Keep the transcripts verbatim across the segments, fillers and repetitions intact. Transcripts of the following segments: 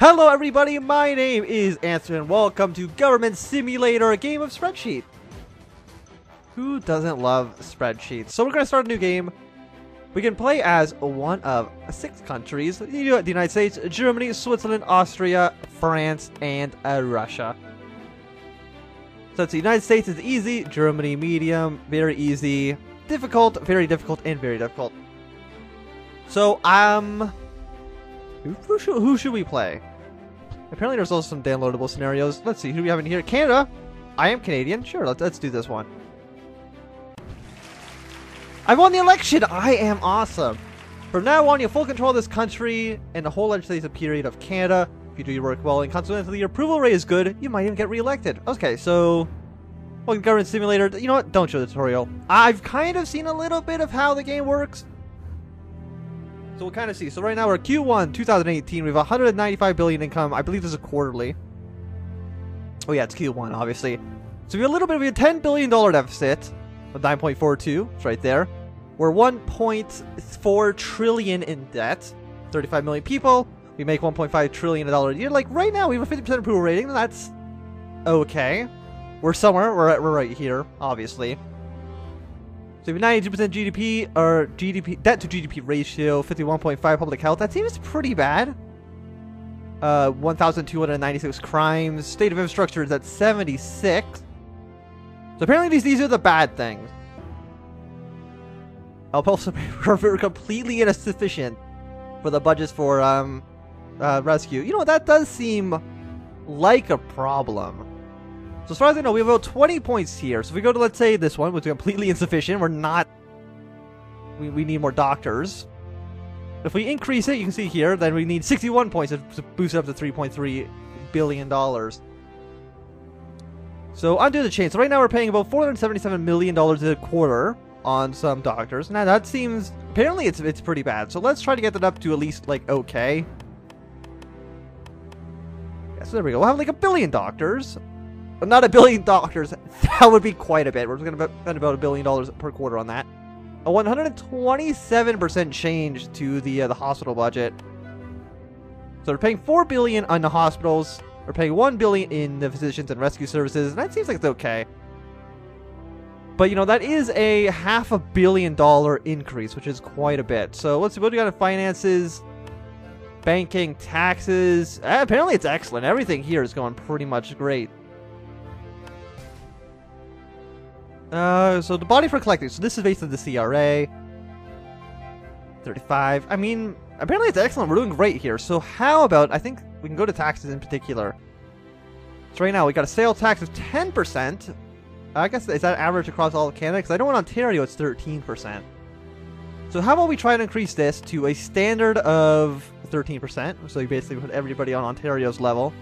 Hello everybody, my name is Anthnwam and welcome to Government Simulator, a game of spreadsheet. Who doesn't love spreadsheets? So we're going to start a new game. We can play as one of six countries: the United States, Germany, Switzerland, Austria, France, and uh, Russia. So it's the United States is easy, Germany medium, very easy, difficult, very difficult, and very difficult. So, um... Who should, who should we play? Apparently there's also some downloadable scenarios. Let's see, who do we have in here? Canada! I am Canadian. Sure, let's, let's do this one. I won the election! I am awesome! From now on, you have full control of this country and the whole legislative period of Canada. If you do your work well and consequently your approval rate is good, you might even get re-elected. Okay, so... Welcome to Government Simulator. You know what? Don't show the tutorial. I've kind of seen a little bit of how the game works. So we'll kind of see. So right now we're Q one two thousand eighteen. We have one hundred ninety-five billion income. I believe this is quarterly. Oh yeah, it's Q one obviously. So we have a little bit of a ten billion dollar deficit. nine point four two. It's right there. We're one point four trillion in debt. thirty-five million people. We make one point five trillion dollars a year. Like right now we have a fifty percent approval rating. That's okay. We're somewhere. We're, at, we're right here, obviously. So we have ninety-two percent G D P, or G D P, debt to G D P ratio, fifty-one point five public health. That seems pretty bad. Uh, one thousand two hundred ninety-six crimes. State of infrastructure is at seventy-six. So apparently these, these are the bad things. Help also are completely insufficient for the budgets for um, uh, rescue. You know, that does seem like a problem. So as far as I know, we have about twenty points here. So if we go to, let's say, this one, which is completely insufficient, we're not... We, we need more doctors. If we increase it, you can see here, then we need sixty-one points to boost it up to three point three billion dollars. So undo the change. So right now we're paying about four hundred seventy-seven million dollars a quarter on some doctors. Now that seems... Apparently it's, it's pretty bad. So let's try to get that up to at least, like, okay. Yeah, so there we go. We'll have, like, a billion doctors. Not a billion doctors. That would be quite a bit. We're going to spend about a billion dollars per quarter on that. A one hundred twenty-seven percent change to the uh, the hospital budget. So we're paying four billion on the hospitals. We're paying one billion in the physicians and rescue services, and that seems like it's okay. But you know that is a half a billion dollar increase, which is quite a bit. So let's see what we got in finances, banking, taxes. Uh, apparently, it's excellent. Everything here is going pretty much great. Uh, so the body for collecting. So this is based on the C R A. thirty-five. I mean, apparently it's excellent. We're doing great here. So how about, I think we can go to taxes in particular. So right now we got a sales tax of ten percent. I guess, is that average across all of Canada? Because I know in Ontario it's thirteen percent. So how about we try and increase this to a standard of thirteen percent. So you basically put everybody on Ontario's level.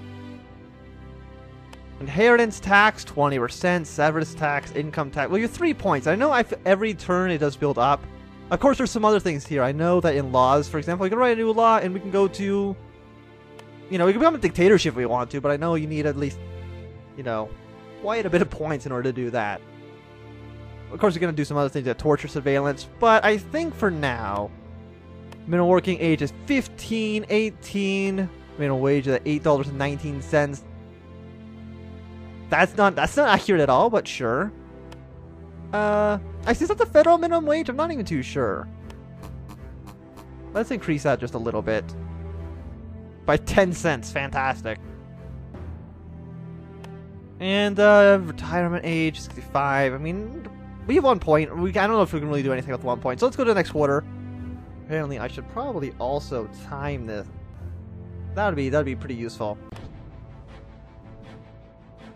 Inheritance tax, twenty percent, severance tax, income tax. Well, you're three points. I know I've, every turn it does build up. Of course, there's some other things here. I know that in laws, for example, we can write a new law and we can go to... You know, we can become a dictatorship if we want to, but I know you need at least, you know, quite a bit of points in order to do that. Of course, you're going to do some other things like torture surveillance, but I think for now, minimum working age is fifteen, eighteen, minimum wage is eight dollars and nineteen cents. That's not that's not accurate at all, but sure. Uh, I see that the federal minimum wage. I'm not even too sure. Let's increase that just a little bit by ten cents. Fantastic. And uh, retirement age sixty-five. I mean, we have one point. We I don't know if we can really do anything with one point. So let's go to the next quarter. Apparently, I should probably also time this. That'd be that'd be pretty useful.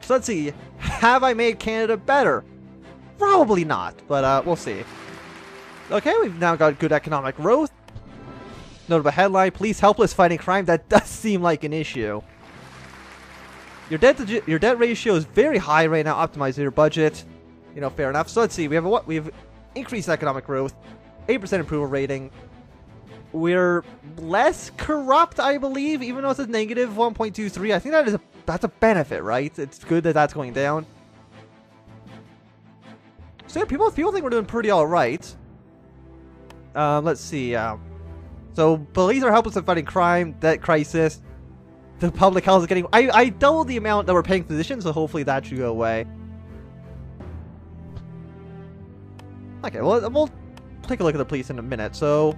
So let's see, have I made Canada better? Probably not, but uh, we'll see. Okay, we've now got good economic growth. Notable headline, police helpless fighting crime. That does seem like an issue. Your debt to your debt ratio is very high right now. Optimize your budget. You know, fair enough. So let's see, we have a, what? We have increased economic growth, eight percent approval rating. We're less corrupt, I believe, even though it's a negative one point two three. I think that is a, that's a benefit, right? It's good that that's going down. So yeah, people, people think we're doing pretty all right. Um, let's see. Um, so police are helpless in fighting crime, debt crisis. The public health is getting... I, I doubled the amount that we're paying physicians, so hopefully that should go away. Okay, well, we'll take a look at the police in a minute, so...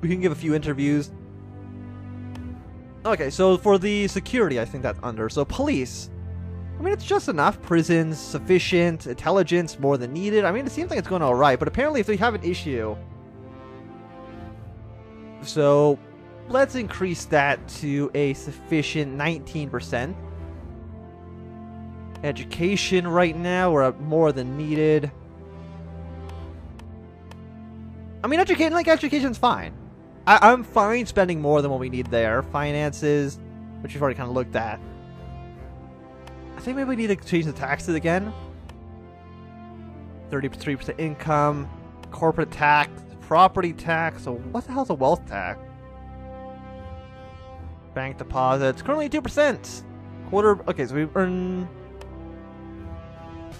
we can give a few interviews. Okay, so for the security, I think that's under. So police... I mean, it's just enough. Prisons, sufficient, intelligence, more than needed. I mean, it seems like it's going alright, but apparently if they have an issue... So... let's increase that to a sufficient nineteen percent. Education right now, we're at more than needed. I mean, education, like, education's fine. I I'm fine spending more than what we need there. Finances, which we've already kind of looked at. I think maybe we need to change the taxes again. thirty-three percent income, corporate tax, property tax, so what the hell's a wealth tax? Bank deposits, currently two percent. Quarter, okay, so we earn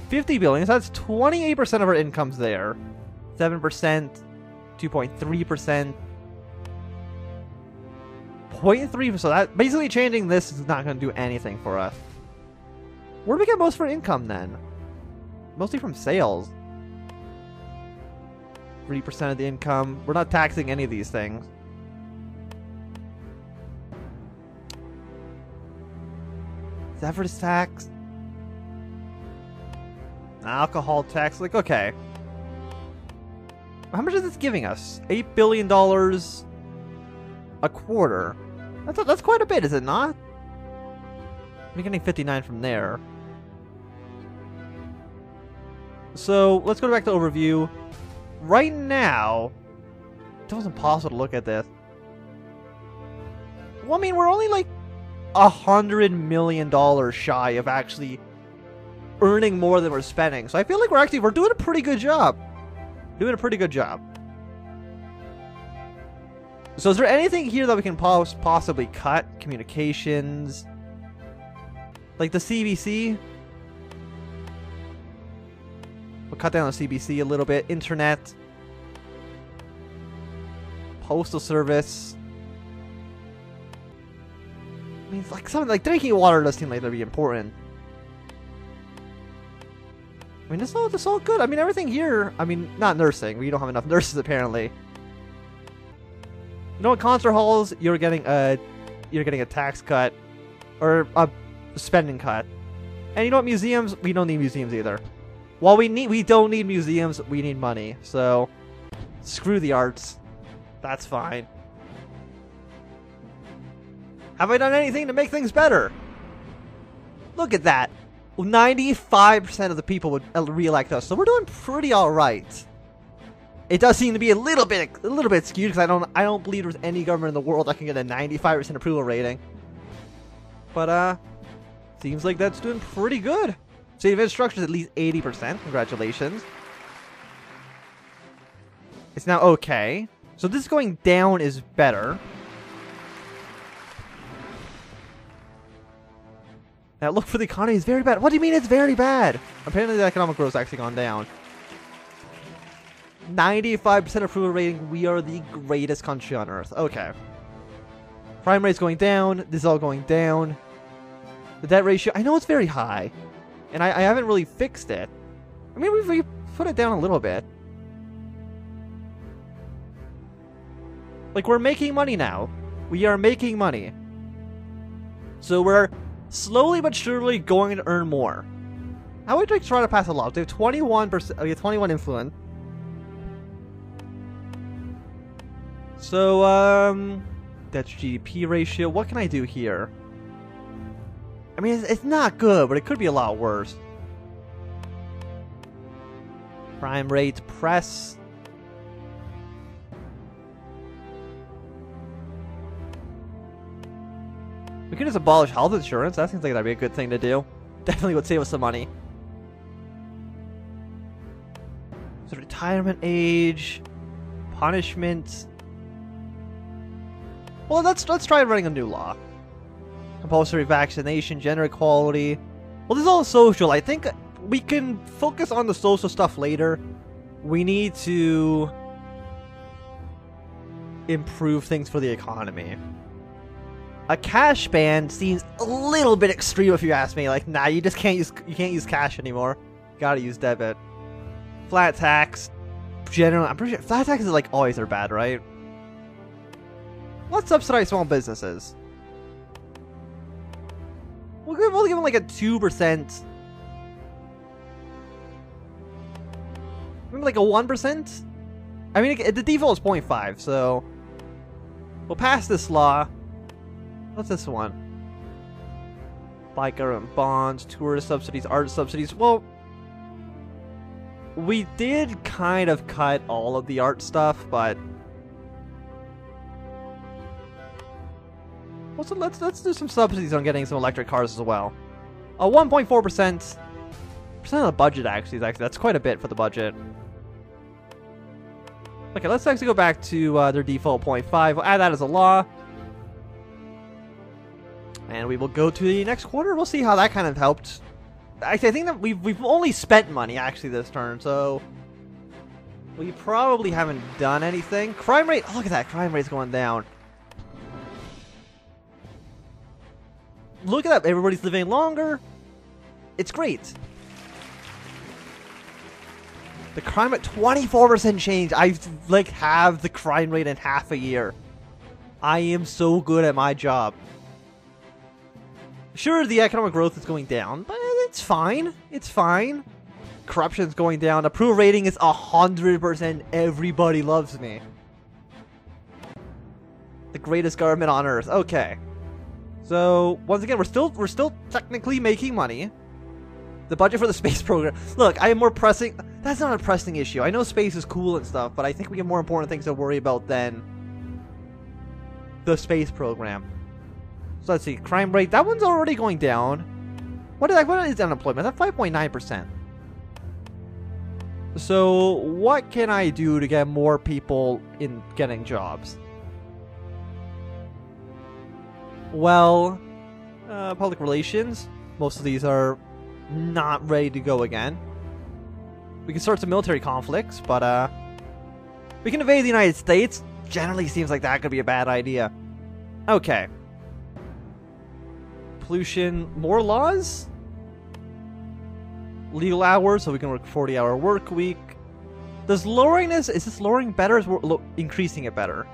fifty billion, so that's twenty-eight percent of our income's there. seven percent, two point three percent, zero point three percent, so that, basically changing this is not going to do anything for us. Where do we get most of our income then? Mostly from sales. three percent of the income, we're not taxing any of these things. Severance tax, alcohol tax, like, okay. How much is this giving us? eight billion dollars a quarter. That's, a, that's quite a bit, is it not? I'm getting fifty-nine from there. So, let's go back to overview. Right now, it was impossible to look at this. Well, I mean, we're only like a hundred million dollars shy of actually earning more than we're spending. So I feel like we're actually, we're doing a pretty good job. Doing a pretty good job. So is there anything here that we can pos possibly cut? Communications. Like the C B C. We'll cut down the C B C a little bit. Internet. Postal service. I mean, like something like drinking water does seem like that'd be important. I mean, it's all it's all good. I mean, everything here. I mean, not nursing. We don't have enough nurses apparently. You know what? Concert halls. You're getting a, you're getting a tax cut, or a spending cut. And you know what? Museums. We don't need museums either. While we need, we don't need museums. We need money. So, screw the arts. That's fine. Have I done anything to make things better? Look at that. ninety-five percent of the people would re-elect us, so we're doing pretty alright. It does seem to be a little bit a little bit skewed because I don't I don't believe there's any government in the world that can get a ninety-five percent approval rating. But uh seems like that's doing pretty good. State of Infrastructure is at least eighty percent. Congratulations. It's now okay. So this going down is better. Now look for the economy is very bad. What do you mean it's very bad? Apparently the economic growth has actually gone down. ninety-five percent approval rating. We are the greatest country on earth. Okay. Crime rate's going down. This is all going down. The debt ratio. I know it's very high. And I, I haven't really fixed it. I mean, we've, we've put it down a little bit. Like, we're making money now. We are making money. So we're... slowly but surely going to earn more. How would they try to pass a law? They have twenty-one percent, okay, twenty-one influence. So, um, that's G D P ratio. What can I do here? I mean, it's, it's not good, but it could be a lot worse. Crime rates, press. We could just abolish health insurance. That seems like that'd be a good thing to do. Definitely would save us some money. So retirement age, punishment. Well, let's let's try running a new law. Compulsory vaccination, gender equality. Well, this is all social. I think we can focus on the social stuff later. We need to improve things for the economy. A cash ban seems a little bit extreme if you ask me. Like, nah, you just can't use you can't use cash anymore. Gotta use debit. Flat tax. Generally, I'm pretty sure flat taxes like always are bad, right? Let's subsidize small businesses. We'll give, we'll give them like a two percent. Maybe like a one percent. I mean, it, the default is zero point five, so we'll pass this law. What's this one? Buy government bonds, tourist subsidies, artist subsidies. Well, we did kind of cut all of the art stuff, but well, so let's let's do some subsidies on getting some electric cars as well. A one point four percent percent of the budget actually is actually that's quite a bit for the budget. Okay, let's actually go back to uh, their default zero point five. We'll add that as a law. And we will go to the next quarter. We'll see how that kind of helped. Actually, I think that we've, we've only spent money, actually, this turn. So we probably haven't done anything. Crime rate. Oh, look at that. Crime rate's going down. Look at that. Everybody's living longer. It's great. The crime rate, twenty-four percent change. I, like, halved the crime rate in half a year. I am so good at my job. Sure, the economic growth is going down, but it's fine. It's fine. Corruption's going down. Approval rating is one hundred percent. Everybody loves me. The greatest government on earth. Okay. So, once again, we're still we're still technically making money. The budget for the space program. Look, I am more pressing. That's not a pressing issue. I know space is cool and stuff, but I think we have more important things to worry about than the space program. So let's see, crime rate, that one's already going down. What is, what is unemployment? That's five point nine percent. So what can I do to get more people in getting jobs? Well, uh, public relations. Most of these are not ready to go again. We can start some military conflicts, but uh, we can invade the United States. Generally seems like that could be a bad idea. Okay. Pollution, more laws, legal hours, so we can work forty hour work week. Does lowering this, is this lowering better or is lo increasing it better?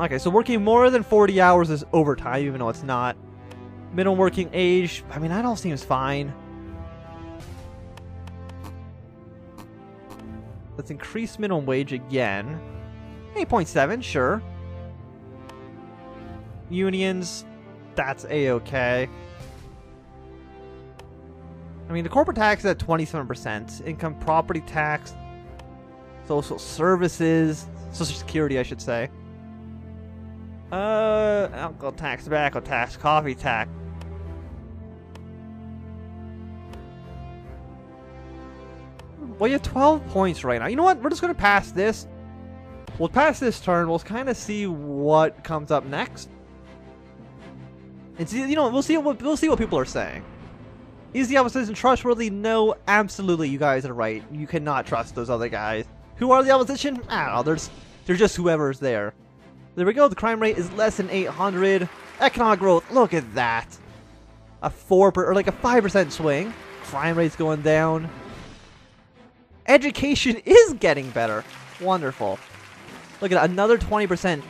Okay, so working more than forty hours is overtime, even though it's not. Minimum working age, I mean, that all seems fine. Let's increase minimum wage again. eight point seven, sure. Unions, that's a-okay. I mean, the corporate tax is at twenty-seven percent. Income property tax, social services, social security, I should say. Uh, alcohol tax, tobacco tax, coffee tax. Well, you have twelve points right now. You know what? We're just going to pass this. We'll pass this turn. We'll kind of see what comes up next. And see, you know, we'll see what we'll see what people are saying. Is the opposition trustworthy? No, absolutely. You guys are right. You cannot trust those other guys. Who are the opposition? I don't know. There's, they're just whoever's there. There we go. The crime rate is less than eight hundred. Economic growth. Look at that. A four per, or like a five percent swing. Crime rate's going down. Education is getting better. Wonderful. Look at another twenty percent.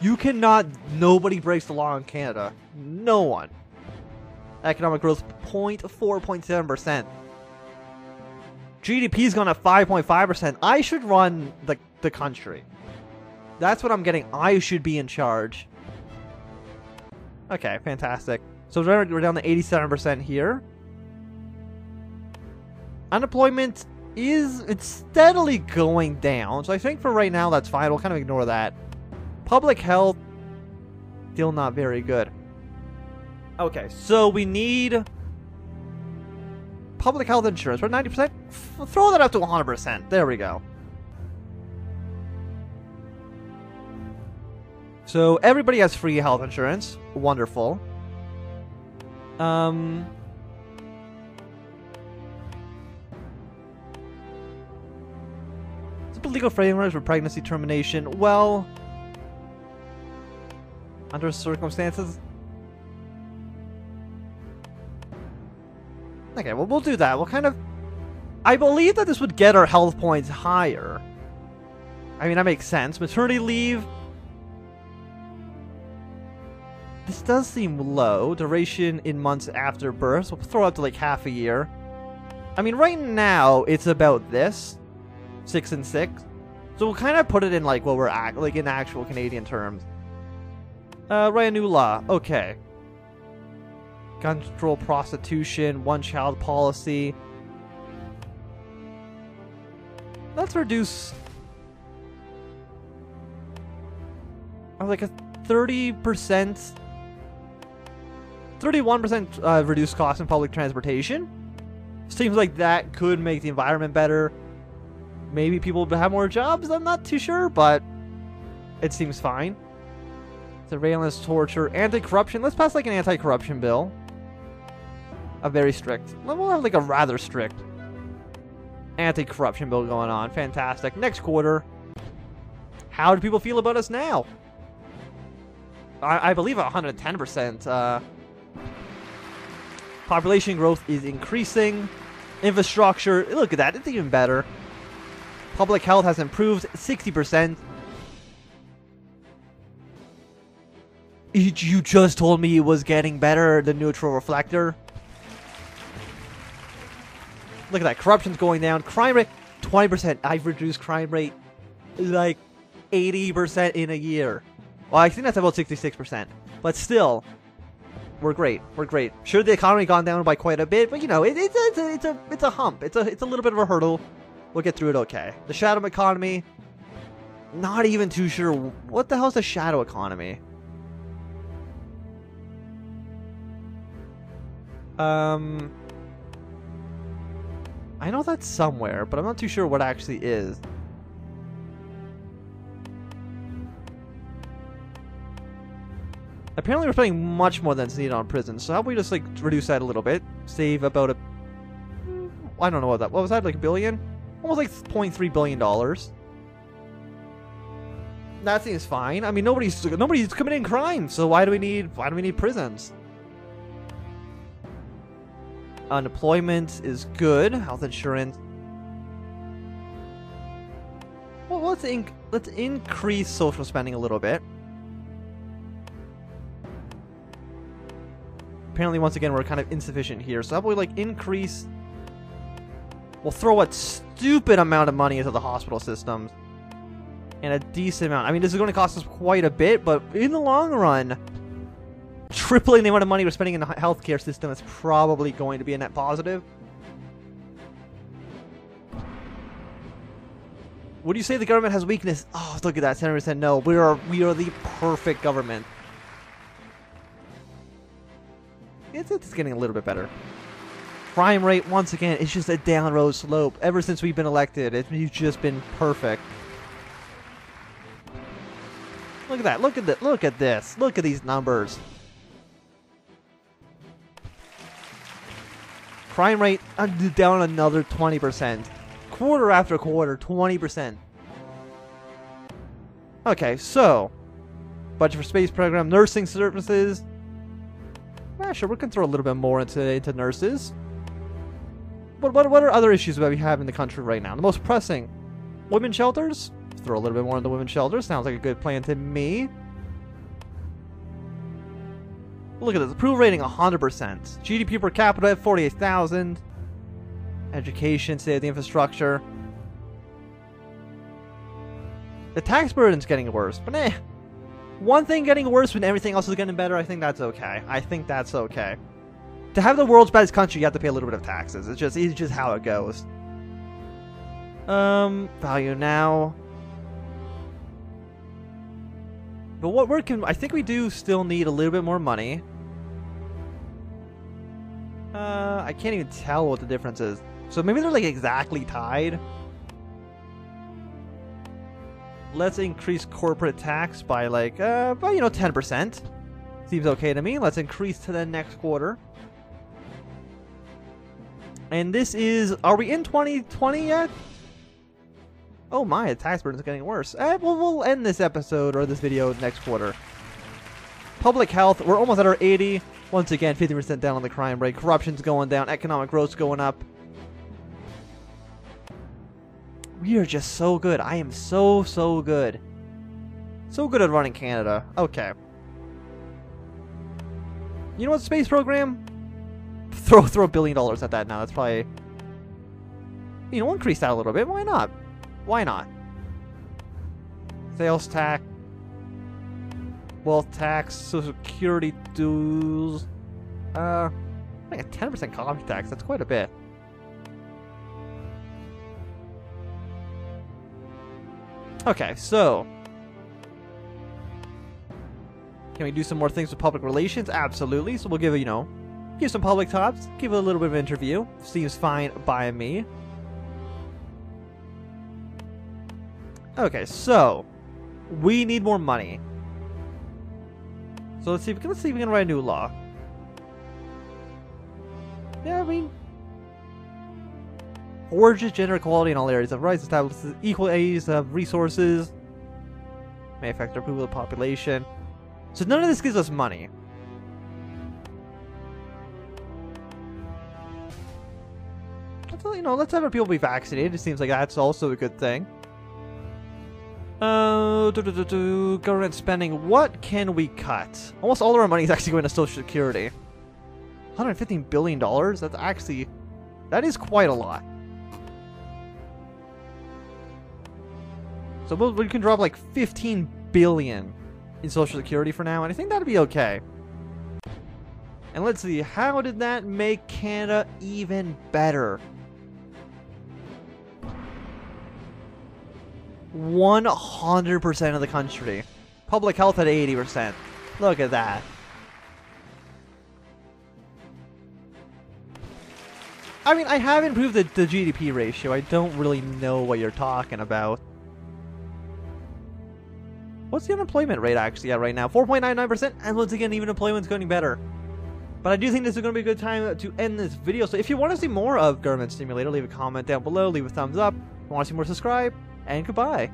You cannot, nobody breaks the law in Canada. No one. Economic growth, zero point four, zero point seven percent. G D P's gone up five point five percent. I should run the, the country. That's what I'm getting. I should be in charge. Okay, fantastic. So we're down to eighty-seven percent here. Unemployment is it's steadily going down, so I think for right now that's fine. We'll kind of ignore that. Public health still not very good. Okay, so we need public health insurance. We're at ninety percent. F throw that up to one hundred percent. There we go. So everybody has free health insurance. Wonderful. Um. the legal frameworks for pregnancy termination, well, under circumstances. Okay, well, we'll do that. We'll kind of... I believe that this would get our health points higher. I mean, that makes sense. Maternity leave... This does seem low. Duration in months after birth. So we'll throw up to like half a year. I mean, right now, it's about this. Six and six. So we'll kind of put it in like what we're act like in actual Canadian terms. Uh, write a new law. Okay. Gun control, prostitution, one-child policy. Let's reduce... I was like a thirty percent... thirty-one percent uh, reduced cost in public transportation. Seems like that could make the environment better. Maybe people have more jobs, I'm not too sure, but... It seems fine. Surveillance, torture, anti-corruption. Let's pass like an anti-corruption bill. A very strict. We'll have like a rather strict anti-corruption bill going on. Fantastic. Next quarter. How do people feel about us now? I, I believe one hundred ten percent. Uh, population growth is increasing. Infrastructure. Look at that. It's even better. Public health has improved sixty percent. You just told me it was getting better, the neutral reflector. Look at that. Corruption's going down. Crime rate, twenty percent. I've reduced crime rate like eighty percent in a year. Well, I think that's about sixty-six percent. But still, we're great. We're great. Sure, the economy gone down by quite a bit, but you know, it, it's, a, it's, a, it's, a, it's a hump. It's a, it's a little bit of a hurdle. We'll get through it okay. The shadow economy, not even too sure. What the hell's a shadow economy? Um, I know that's somewhere, but I'm not too sure what actually is. Apparently we're spending much more than's needed on prison, so how about we just like reduce that a little bit? Save about a... I don't know what that... What was that? Like a billion? Almost like zero point three billion dollars. That seems fine. I mean, nobody's nobody's committing crime, so why do we need why do we need prisons? Unemployment is good. Health insurance. Well, let's inc let's increase social spending a little bit. Apparently, once again, we're kind of insufficient here. So how about we like increase? We'll throw a stupid amount of money into the hospital systems, and a decent amount. I mean, this is going to cost us quite a bit, but in the long run. Tripling the amount of money we're spending in the healthcare system is probably going to be a net positive. Would you say the government has weakness? Oh, look at that, seventy percent no. We are we are the perfect government. It's, it's getting a little bit better. Crime rate, once again, it's just a downward slope. Ever since we've been elected, it's you've just been perfect. Look at that, look at that, look at this, look at these numbers. Crime rate down another twenty percent. Quarter after quarter, twenty percent. Okay, so. Budget for space program, nursing services. Ah, sure, we can throw a little bit more into, into nurses. But what, what are other issues that we have in the country right now? The most pressing. Women's shelters. Throw a little bit more into women's shelters. Sounds like a good plan to me. Look at this. Approval rating one hundred percent. G D P per capita at forty-eight thousand. Education, state of the infrastructure. The tax burden's getting worse, but eh. One thing getting worse when everything else is getting better, I think that's okay. I think that's okay. To have the world's best country, you have to pay a little bit of taxes. It's just, it's just how it goes. Um, value now. But what work can... I think we do still need a little bit more money. Uh, I can't even tell what the difference is. So maybe they're like exactly tied. Let's increase corporate tax by like, uh, by, you know, ten percent. Seems okay to me. Let's increase to the next quarter. And this is... Are we in twenty twenty yet? Oh my, the tax burden's getting worse. Eh, well, we'll end this episode or this video next quarter. Public health, we're almost at our eighty. Once again, fifty percent down on the crime rate. Corruption's going down. Economic growth's going up. We are just so good. I am so, so good. So good at running Canada. Okay. You know what, space program? Throw throw a billion dollars at that now. That's probably... You know, we'll increase that a little bit. Why not? Why not? Sales tax. Wealth tax. Social security dues. Uh, like a ten percent college tax. That's quite a bit. Okay, so... Can we do some more things with public relations? Absolutely. So we'll give it, you know, give some public tops, give it a little bit of an interview. Seems fine by me. Okay, so we need more money. So let's see if we can, let's see if we can write a new law. Yeah, I mean, forges gender equality in all areas of rights, establishes equal aids of resources, may affect our people, the population. So none of this gives us money. Let's, you know, let's have our people be vaccinated. It seems like that's also a good thing. Uh, do, do, do, do. Government spending. What can we cut? Almost all of our money is actually going to Social Security. one hundred fifteen billion dollars? That's actually... That is quite a lot. So we'll, we can drop like fifteen billion dollars. In Social Security for now, and I think that'd be okay. And let's see, how did that make Canada even better? one hundred percent of the country. Public health at eighty percent. Look at that. I mean, I have improved the, the G D P ratio. I don't really know what you're talking about. What's the unemployment rate actually at right now? four point nine nine percent, and once again, even employment's getting better. But I do think this is going to be a good time to end this video, so if you want to see more of Government Simulator, leave a comment down below, leave a thumbs up, if you want to see more, subscribe, and goodbye.